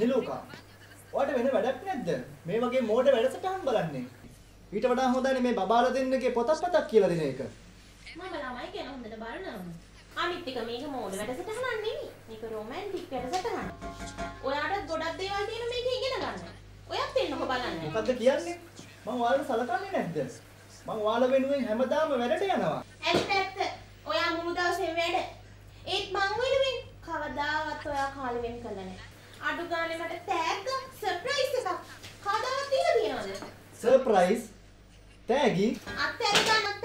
හෙලෝකා ඔයාලට වෙන වැඩක් නැද්ද මේ වගේ මෝඩ වැඩසටහන් බලන්නේ ඊට වඩා හොඳයි මේ බබාලා දෙන්නගේ පොතක් පතක් කියලා දෙන එක මම ළමයි කියන හොඳට බලනවා අනිත් එක මේක මෝඩ වැඩසටහනක් නෙමෙයි මේක රොමැන්ටික් වැඩසටහනක් ඔයාලට ගොඩක් දේවල් තියෙන මේක ඉගෙන ගන්න ඔයත් එන්නකො බලන්න මොකද්ද කියන්නේ මම ඔයාලට සලකන්නේ නැද්ද මම ඔයාලා වෙනුවෙන් හැමදාම වැඩට යනවා ඇත්තට ඔයා මුළු දවසේම වැඩ ඒත් මං වෙනුවෙන් කවදාවත් ඔයා කාලෙ වෙන් කළා නෑ අඩු ගානේ මට තෑග්ග සර්ප්‍රයිස් එකක්. කවදාවත් තියලා තියනවද? සර්ප්‍රයිස්? තෑගි? අත් ඇරි ගන්න